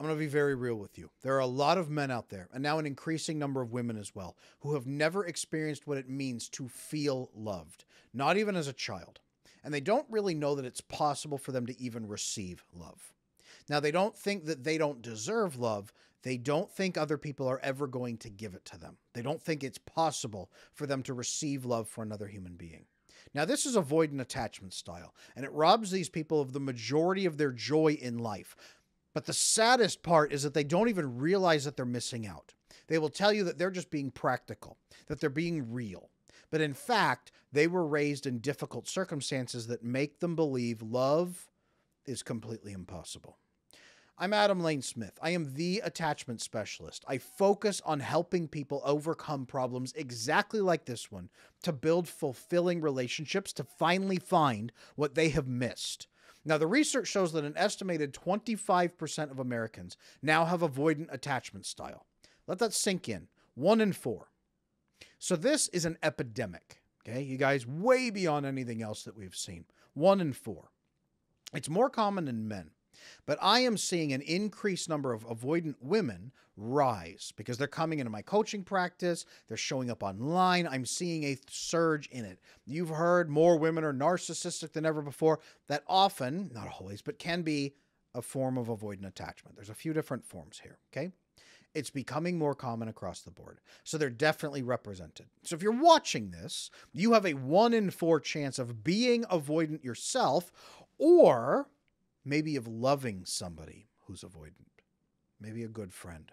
I'm going to be very real with you. There are a lot of men out there, and now an increasing number of women as well, who have never experienced what it means to feel loved, not even as a child. And they don't really know that it's possible for them to even receive love. Now, they don't think that they don't deserve love. They don't think other people are ever going to give it to them. They don't think it's possible for them to receive love for another human being. Now, this is avoidant attachment style, and it robs these people of the majority of their joy in life. But the saddest part is that they don't even realize that they're missing out. They will tell you that they're just being practical, that they're being real. But in fact, they were raised in difficult circumstances that make them believe love is completely impossible. I'm Adam Lane Smith. I am the attachment specialist. I focus on helping people overcome problems exactly like this one to build fulfilling relationships, to finally find what they have missed. Now, the research shows that an estimated 25% of Americans now have avoidant attachment style. Let that sink in. 1 in 4. So this is an epidemic. Okay, you guys, way beyond anything else that we've seen. 1 in 4. It's more common in men. But I am seeing an increased number of avoidant women rise because they're coming into my coaching practice. They're showing up online. I'm seeing a surge in it. You've heard more women are narcissistic than ever before. That often, not always, but can be a form of avoidant attachment. There's a few different forms here, okay? It's becoming more common across the board. So they're definitely represented. So if you're watching this, you have a 1 in 4 chance of being avoidant yourself, or maybe of loving somebody who's avoidant, maybe a good friend,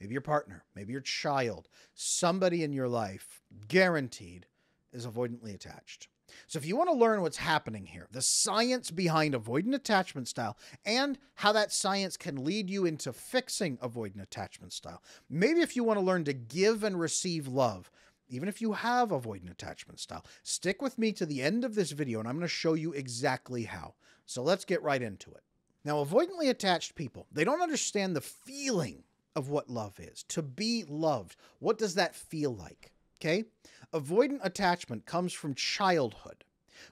maybe your partner, maybe your child, somebody in your life guaranteed is avoidantly attached. So if you want to learn what's happening here, the science behind avoidant attachment style and how that science can lead you into fixing avoidant attachment style, maybe if you want to learn to give and receive love, even if you have avoidant attachment style, stick with me to the end of this video and I'm going to show you exactly how. So let's get right into it. Now, avoidantly attached people, they don't understand the feeling of what love is. To be loved, what does that feel like? Okay? Avoidant attachment comes from childhood,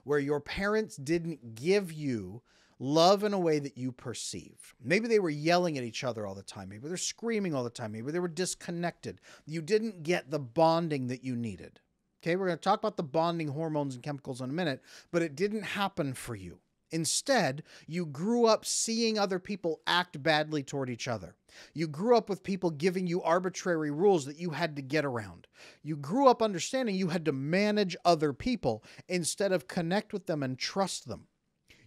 where your parents didn't give you love in a way that you perceived. Maybe they were yelling at each other all the time. Maybe they're screaming all the time. Maybe they were disconnected. You didn't get the bonding that you needed. Okay, we're going to talk about the bonding hormones and chemicals in a minute, but it didn't happen for you. Instead, you grew up seeing other people act badly toward each other. You grew up with people giving you arbitrary rules that you had to get around. You grew up understanding you had to manage other people instead of connect with them and trust them.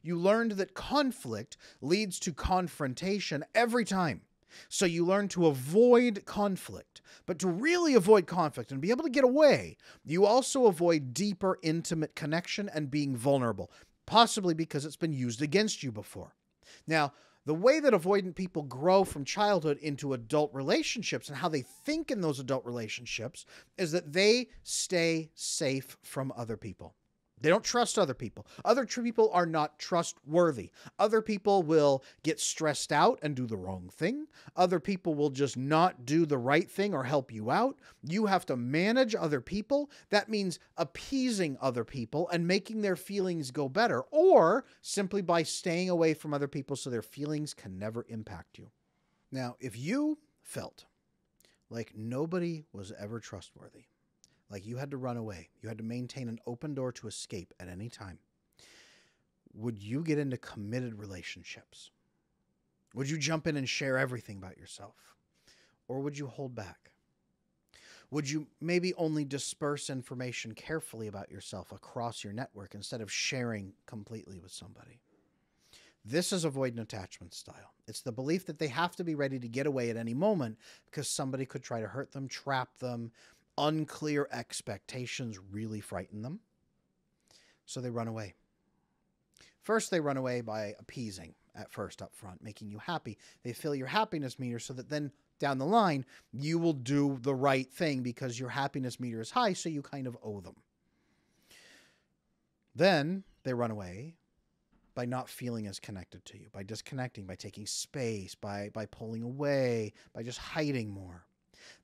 You learned that conflict leads to confrontation every time. So you learn to avoid conflict. But to really avoid conflict and be able to get away, you also avoid deeper, intimate connection and being vulnerable, possibly because it's been used against you before. Now, the way that avoidant people grow from childhood into adult relationships and how they think in those adult relationships is that they stay safe from other people. They don't trust other people. Other people are not trustworthy. Other people will get stressed out and do the wrong thing. Other people will just not do the right thing or help you out. You have to manage other people. That means appeasing other people and making their feelings go better, or simply by staying away from other people so their feelings can never impact you. Now, if you felt like nobody was ever trustworthy, like you had to run away, you had to maintain an open door to escape at any time, would you get into committed relationships? Would you jump in and share everything about yourself? Or would you hold back? Would you maybe only disperse information carefully about yourself across your network instead of sharing completely with somebody? This is avoidant attachment style. It's the belief that they have to be ready to get away at any moment because somebody could try to hurt them, trap them. Unclear expectations really frighten them. So they run away. First, they run away by appeasing at first up front, making you happy. They fill your happiness meter so that then down the line, you will do the right thing because your happiness meter is high, so you kind of owe them. Then they run away by not feeling as connected to you, by disconnecting, by taking space, by pulling away, by just hiding more.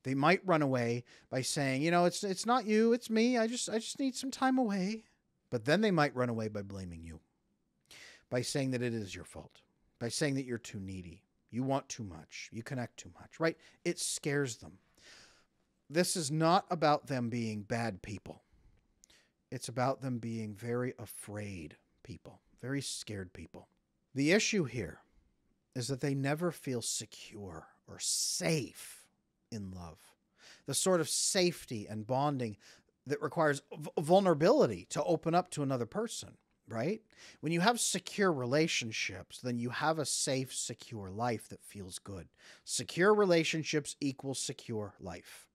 They might run away by saying, you know, it's not you, it's me. I just need some time away. But then they might run away by blaming you, by saying that it is your fault, by saying that you're too needy. You want too much. You connect too much, right? It scares them. This is not about them being bad people. It's about them being very afraid people, very scared people. The issue here is that they never feel secure or safe in love. The sort of safety and bonding that requires vulnerability to open up to another person, right? When you have secure relationships, then you have a safe, secure life that feels good. Secure relationships equals secure life.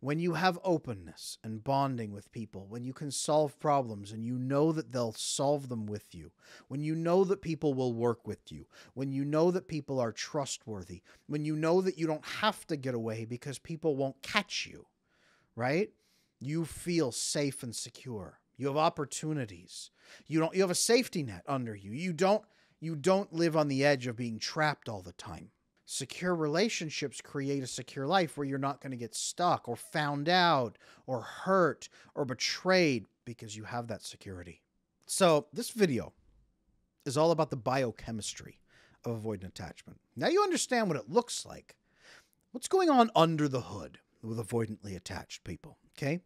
When you have openness and bonding with people, when you can solve problems and you know that they'll solve them with you, when you know that people will work with you, when you know that people are trustworthy, when you know that you don't have to get away because people won't catch you, right? You feel safe and secure. You have opportunities. You have a safety net under you. You don't live on the edge of being trapped all the time. Secure relationships create a secure life where you're not going to get stuck or found out or hurt or betrayed because you have that security. So this video is all about the biochemistry of avoidant attachment. Now you understand what it looks like. What's going on under the hood with avoidantly attached people, okay?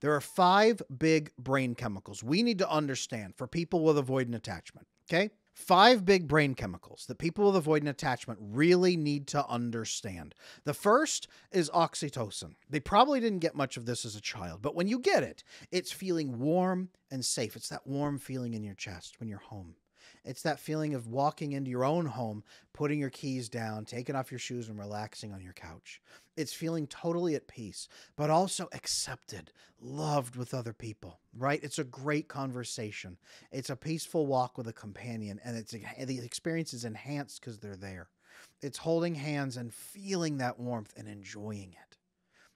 There are 5 big brain chemicals we need to understand for people with avoidant attachment, okay? 5 big brain chemicals that people with avoidant attachment really need to understand. The first is oxytocin. They probably didn't get much of this as a child, but when you get it, it's feeling warm and safe. It's that warm feeling in your chest when you're home. It's that feeling of walking into your own home, putting your keys down, taking off your shoes and relaxing on your couch. It's feeling totally at peace, but also accepted, loved with other people, right? It's a great conversation. It's a peaceful walk with a companion, and the experience is enhanced because they're there. It's holding hands and feeling that warmth and enjoying it.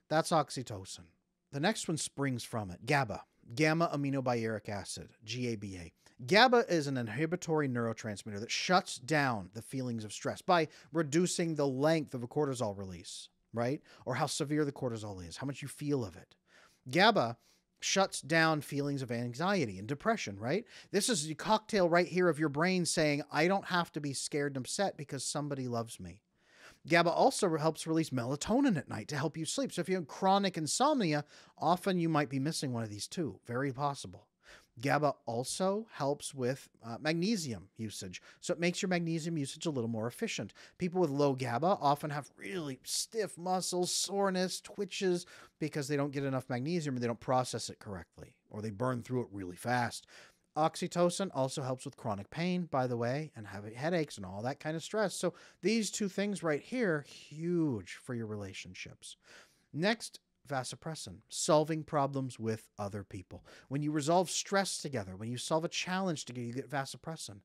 That's oxytocin. The next one springs from it, GABA. Gamma-aminobutyric acid, GABA. GABA is an inhibitory neurotransmitter that shuts down the feelings of stress by reducing the length of a cortisol release, right? Or how severe the cortisol is, how much you feel of it. GABA shuts down feelings of anxiety and depression, right? This is the cocktail right here of your brain saying, I don't have to be scared and upset because somebody loves me. GABA also helps release melatonin at night to help you sleep. So if you have chronic insomnia, often you might be missing one of these two. Very possible. GABA also helps with magnesium usage. So it makes your magnesium usage a little more efficient. People with low GABA often have really stiff muscles, soreness, twitches, because they don't get enough magnesium and they don't process it correctly, or they burn through it really fast. Oxytocin also helps with chronic pain, by the way, and having headaches and all that kind of stress. So these two things right here, huge for your relationships. Next, vasopressin, solving problems with other people. When you resolve stress together, when you solve a challenge together, you get vasopressin.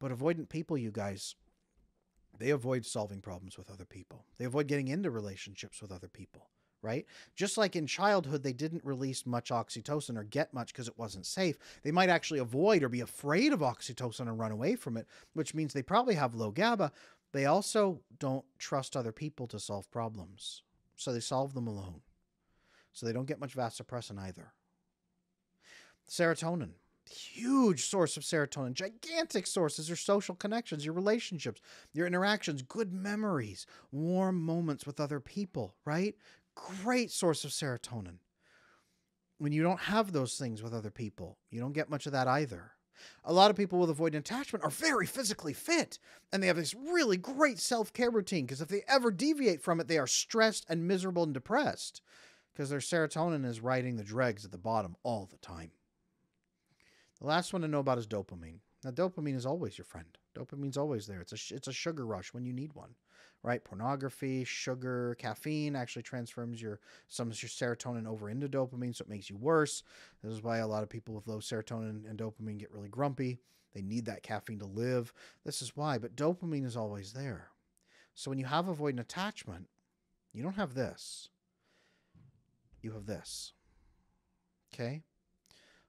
But avoidant people, you guys, they avoid solving problems with other people. They avoid getting into relationships with other people. Right? Just like in childhood, they didn't release much oxytocin or get much because it wasn't safe. They might actually avoid or be afraid of oxytocin and run away from it, which means they probably have low GABA. They also don't trust other people to solve problems. So they solve them alone. So they don't get much vasopressin either. Serotonin. Huge source of serotonin, gigantic sources, your social connections, your relationships, your interactions, good memories, warm moments with other people, right? Great source of serotonin. When you don't have those things with other people, you don't get much of that either. A lot of people with avoidant attachment are very physically fit, and they have this really great self-care routine because if they ever deviate from it, they are stressed and miserable and depressed because their serotonin is riding the dregs at the bottom all the time. The last one to know about is dopamine. Now, dopamine is always your friend. Dopamine's always there. It's a sugar rush when you need one, right? Pornography, sugar, caffeine actually transforms some of your serotonin over into dopamine, so it makes you worse. This is why a lot of people with low serotonin and dopamine get really grumpy. They need that caffeine to live. This is why, but dopamine is always there. So when you have avoidant attachment, you don't have this. You have this, okay?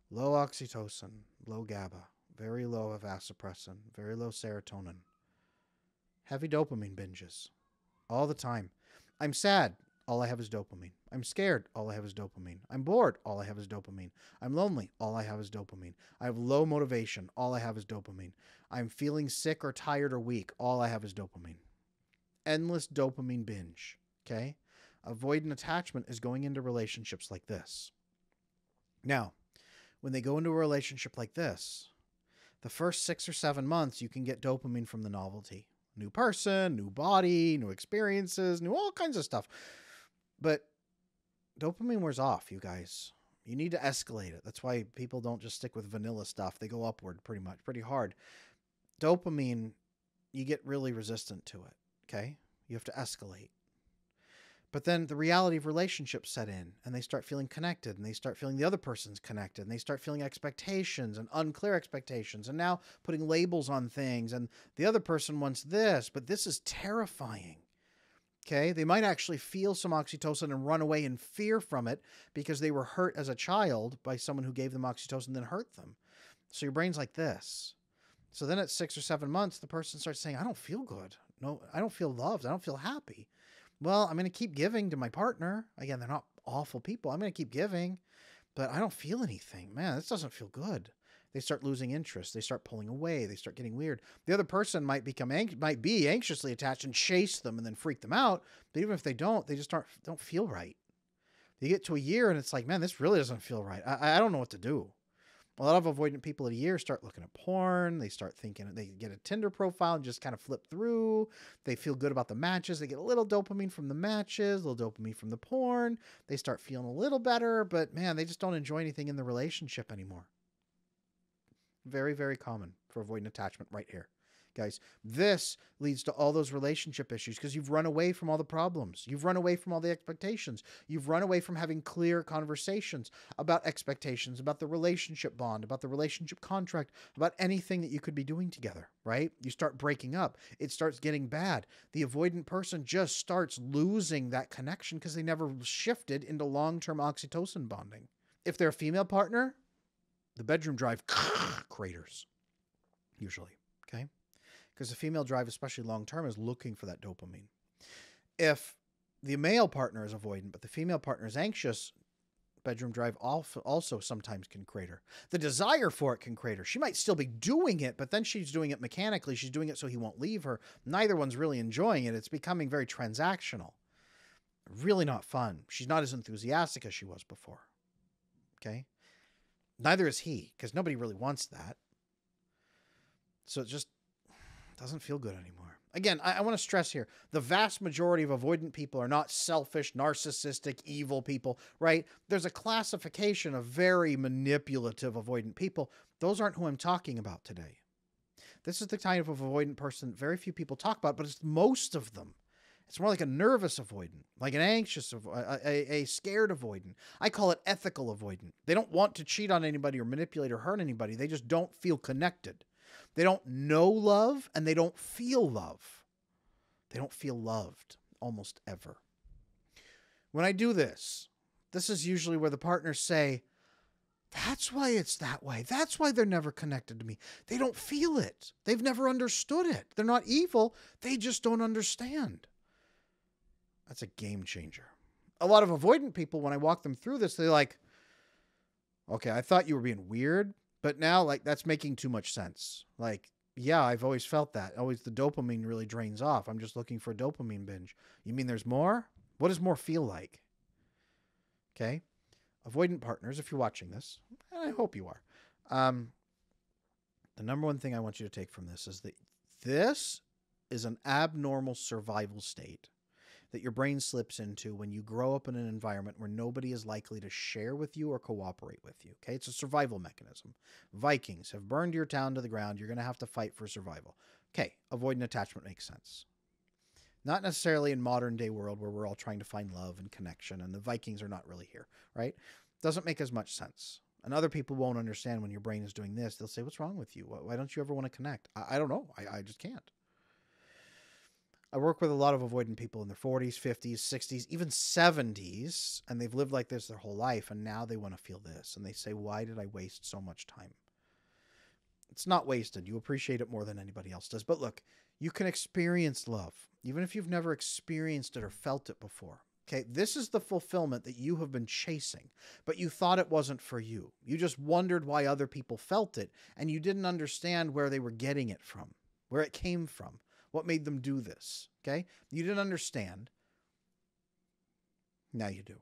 Low oxytocin, low GABA, very low vasopressin, very low serotonin, heavy dopamine binges all the time. I'm sad. All I have is dopamine. I'm scared. All I have is dopamine. I'm bored. All I have is dopamine. I'm lonely. All I have is dopamine. I have low motivation. All I have is dopamine. I'm feeling sick or tired or weak. All I have is dopamine. endless dopamine binge, okay? Avoidant attachment is going into relationships like this. Now, when they go into a relationship like this, the first 6 or 7 months, you can get dopamine from the novelty. New person, new body, new experiences, new all kinds of stuff. But dopamine wears off, you guys. You need to escalate it. That's why people don't just stick with vanilla stuff. They go upward pretty much, pretty hard. Dopamine, you get really resistant to it, okay? You have to escalate. But then the reality of relationships set in, and they start feeling connected, and they start feeling the other person's connected, and they start feeling expectations and unclear expectations, and now putting labels on things, and the other person wants this, but this is terrifying. Okay, they might actually feel some oxytocin and run away in fear from it because they were hurt as a child by someone who gave them oxytocin, then hurt them. So your brain's like this. So then at 6 or 7 months, the person starts saying, I don't feel good. No, I don't feel loved. I don't feel happy. Well, I'm going to keep giving to my partner. Again, they're not awful people. I'm going to keep giving, but I don't feel anything. Man, this doesn't feel good. They start losing interest. They start pulling away. They start getting weird. The other person might become might be anxiously attached and chase them and then freak them out. But even if they don't, they just don't feel right. They get to a year and it's like, man, this really doesn't feel right. I don't know what to do. A lot of avoidant people at a year start looking at porn. They start thinking, they get a Tinder profile and just kind of flip through. They feel good about the matches. They get a little dopamine from the matches, a little dopamine from the porn. They start feeling a little better, but man, they just don't enjoy anything in the relationship anymore. Very, very common for avoidant attachment right here, guys. This leads to all those relationship issues because you've run away from all the problems. You've run away from all the expectations. You've run away from having clear conversations about expectations, about the relationship bond, about the relationship contract, about anything that you could be doing together, right? You start breaking up. It starts getting bad. The avoidant person just starts losing that connection because they never shifted into long-term oxytocin bonding. If they're a female partner, the bedroom drive craters, usually, okay? Because the female drive, especially long-term, is looking for that dopamine. If the male partner is avoidant, but the female partner is anxious, bedroom drive also sometimes can crater. The desire for it can crater. She might still be doing it, but then she's doing it mechanically. She's doing it so he won't leave her. Neither one's really enjoying it. It's becoming very transactional. Really not fun. She's not as enthusiastic as she was before, okay? Neither is he, because nobody really wants that. So it just doesn't feel good anymore. Again, I want to stress here, the vast majority of avoidant people are not selfish, narcissistic, evil people, right? There's a classification of very manipulative avoidant people. Those aren't who I'm talking about today. This is the kind of avoidant person very few people talk about, but it's most of them. It's more like a nervous avoidant, like an anxious, a scared avoidant. I call it ethical avoidant. They don't want to cheat on anybody or manipulate or hurt anybody. They just don't feel connected. They don't know love and they don't feel love. They don't feel loved almost ever. When I do this, this is usually where the partners say, that's why it's that way. That's why they're never connected to me. They don't feel it. They've never understood it. They're not evil. They just don't understand. That's a game changer. A lot of avoidant people, when I walk them through this, they're like, okay, I thought you were being weird, but now like that's making too much sense. Like, yeah, I've always felt that. Always the dopamine really drains off. I'm just looking for a dopamine binge. You mean there's more? What does more feel like? Okay. Avoidant partners, if you're watching this, and I hope you are. The number one thing I want you to take from this is that this is an abnormal survival state that your brain slips into when you grow up in an environment where nobody is likely to share with you or cooperate with you, okay? It's a survival mechanism. Vikings have burned your town to the ground. You're going to have to fight for survival. Okay, avoidant attachment makes sense. Not necessarily in modern day world where we're all trying to find love and connection, and the Vikings are not really here, right? Doesn't make as much sense. And other people won't understand when your brain is doing this. They'll say, what's wrong with you? Why don't you ever want to connect? I don't know. I just can't. I work with a lot of avoidant people in their 40s, 50s, 60s, even 70s, and they've lived like this their whole life, and now they want to feel this, and they say, why did I waste so much time? It's not wasted. You appreciate it more than anybody else does. But look, you can experience love, even if you've never experienced it or felt it before. Okay, this is the fulfillment that you have been chasing, but you thought it wasn't for you. You just wondered why other people felt it, and you didn't understand where they were getting it from, where it came from. What made them do this? Okay. You didn't understand. Now you do.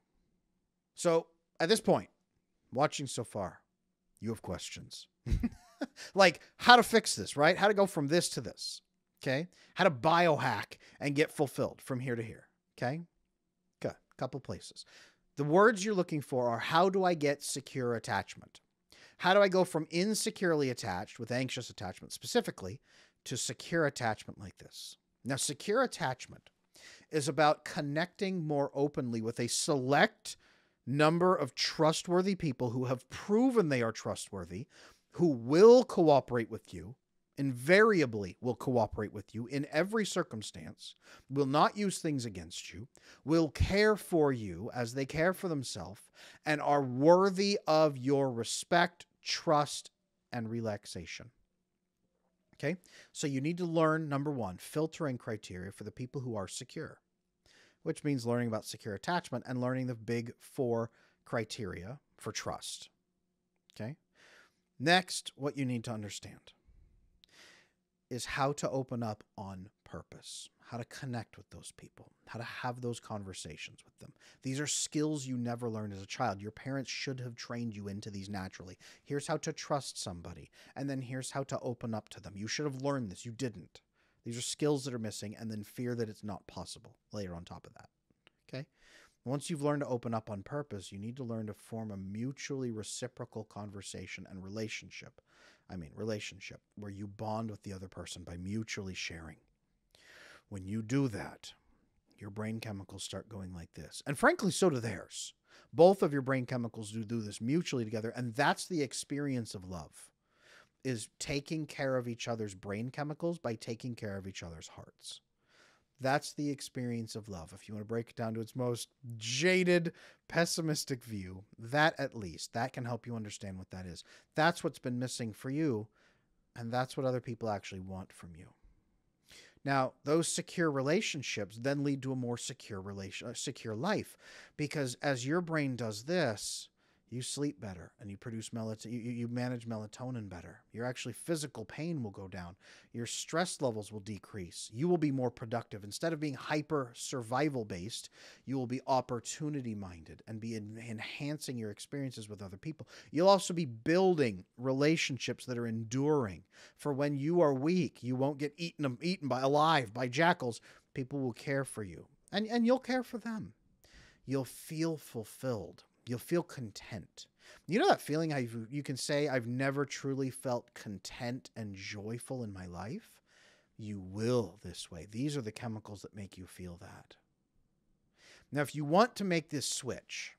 So at this point, watching so far, you have questions. Like how to fix this, right? How to go from this to this. Okay. How to biohack and get fulfilled from here to here. Okay. Okay. Couple places. The words you're looking for are, how do I get secure attachment? How do I go from insecurely attached with anxious attachment specifically to secure attachment like this? Now, secure attachment is about connecting more openly with a select number of trustworthy people who have proven they are trustworthy, who will cooperate with you, invariably will cooperate with you in every circumstance, will not use things against you, will care for you as they care for themselves, and are worthy of your respect, trust, and relaxation. Okay? So you need to learn, number one, filtering criteria for the people who are secure, which means learning about secure attachment and learning the big four criteria for trust. Okay? Next, what you need to understand is how to open up on purpose, how to connect with those people, how to have those conversations with them. These are skills you never learned as a child. Your parents should have trained you into these naturally. Here's how to trust somebody, and then here's how to open up to them. You should have learned this. You didn't. These are skills that are missing, and then fear that it's not possible later on top of that, okay? Once you've learned to open up on purpose, you need to learn to form a mutually reciprocal conversation and relationship. relationship where you bond with the other person by mutually sharing. When you do that, your brain chemicals start going like this. And frankly, so do theirs. Both of your brain chemicals do this mutually together. And that's the experience of love, is taking care of each other's brain chemicals by taking care of each other's hearts. That's the experience of love. If you want to break it down to its most jaded, pessimistic view, that at least, that can help you understand what that is. That's what's been missing for you, and that's what other people actually want from you. Now, those secure relationships then lead to a more secure secure life, because as your brain does this, you sleep better and you produce melatonin, you manage melatonin better. Your actually physical pain will go down. Your stress levels will decrease. You will be more productive. Instead of being hyper survival based, you will be opportunity minded and be enhancing your experiences with other people. You'll also be building relationships that are enduring, for when you are weak, you won't get eaten alive by jackals. People will care for you, and you'll care for them. You'll feel fulfilled. You'll feel content. You know that feeling you can say, I've never truly felt content and joyful in my life? You will this way. These are the chemicals that make you feel that. Now, if you want to make this switch,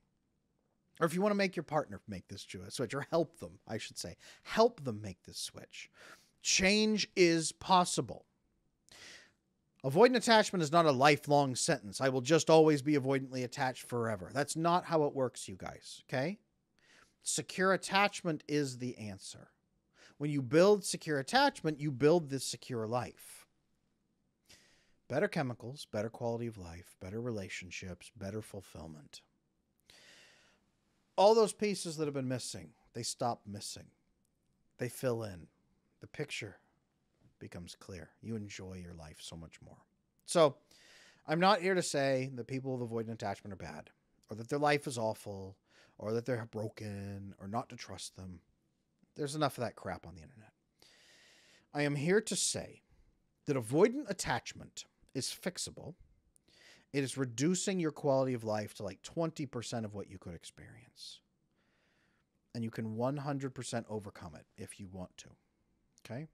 or if you want to make your partner make this switch, or help them, I should say, help them make this switch, change is possible. Avoidant attachment is not a lifelong sentence. I will just always be avoidantly attached forever. That's not how it works, you guys, okay? Secure attachment is the answer. When you build secure attachment, you build this secure life. Better chemicals, better quality of life, better relationships, better fulfillment. All those pieces that have been missing, they stop missing. They fill in. The picture becomes clear. You enjoy your life so much more. So I'm not here to say that people with avoidant attachment are bad, or that their life is awful, or that they're broken, or not to trust them. There's enough of that crap on the internet. I am here to say that avoidant attachment is fixable. It is reducing your quality of life to like 20% of what you could experience. And you can 100% overcome it if you want to. Okay?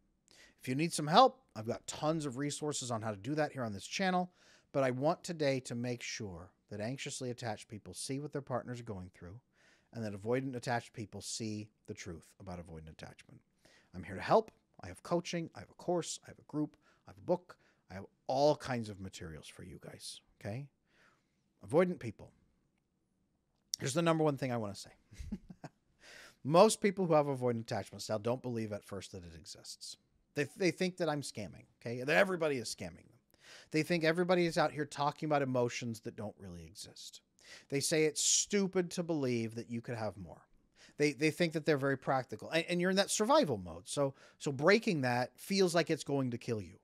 If you need some help, I've got tons of resources on how to do that here on this channel, but I want today to make sure that anxiously attached people see what their partners are going through, and that avoidant attached people see the truth about avoidant attachment. I'm here to help. I have coaching, I have a course, I have a group, I have a book, I have all kinds of materials for you guys, okay? Avoidant people. Here's the number one thing I want to say. Most people who have avoidant attachment style don't believe at first that it exists. They think that I'm scamming, okay? That everybody is scamming them. They think everybody is out here talking about emotions that don't really exist. They say it's stupid to believe that you could have more. They think that they're very practical. And you're in that survival mode. So breaking that feels like it's going to kill you.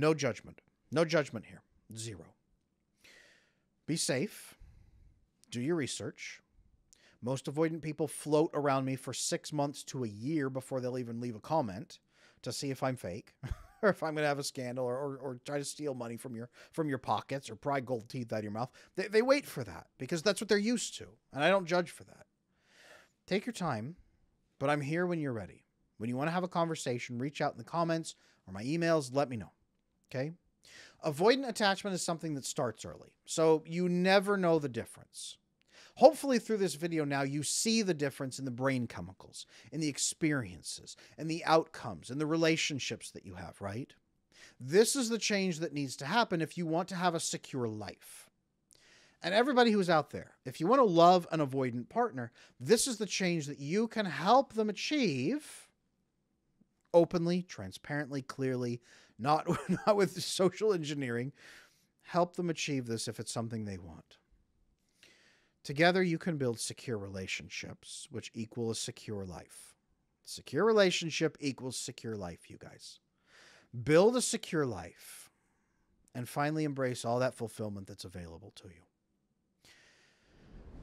No judgment. No judgment here. Zero. Be safe. Do your research. Most avoidant people float around me for 6 months to a year before they'll even leave a comment to see if I'm fake or if I'm going to have a scandal or try to steal money from your pockets or pry gold teeth out of your mouth. They wait for that because that's what they're used to. And I don't judge for that. Take your time, but I'm here when you're ready. When you want to have a conversation, reach out in the comments or my emails. Let me know. Okay. Avoidant attachment is something that starts early. So you never know the difference. Hopefully through this video now, you see the difference in the brain chemicals, in the experiences, and the outcomes, and the relationships that you have, right? This is the change that needs to happen if you want to have a secure life. And everybody who's out there, if you want to love an avoidant partner, this is the change that you can help them achieve openly, transparently, clearly, not with social engineering. Help them achieve this if it's something they want. Together, you can build secure relationships, which equal a secure life. Secure relationship equals secure life, you guys. Build a secure life and finally embrace all that fulfillment that's available to you.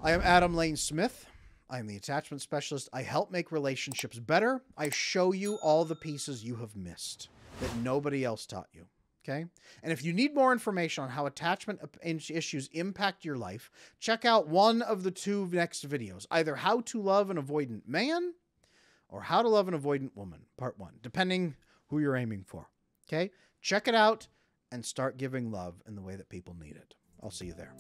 I am Adam Lane Smith. I am the attachment specialist. I help make relationships better. I show you all the pieces you have missed that nobody else taught you. Okay. And if you need more information on how attachment issues impact your life, check out one of the two next videos, either how to love an avoidant man or how to love an avoidant woman, part 1, depending who you're aiming for. Okay. Check it out and start giving love in the way that people need it. I'll see you there.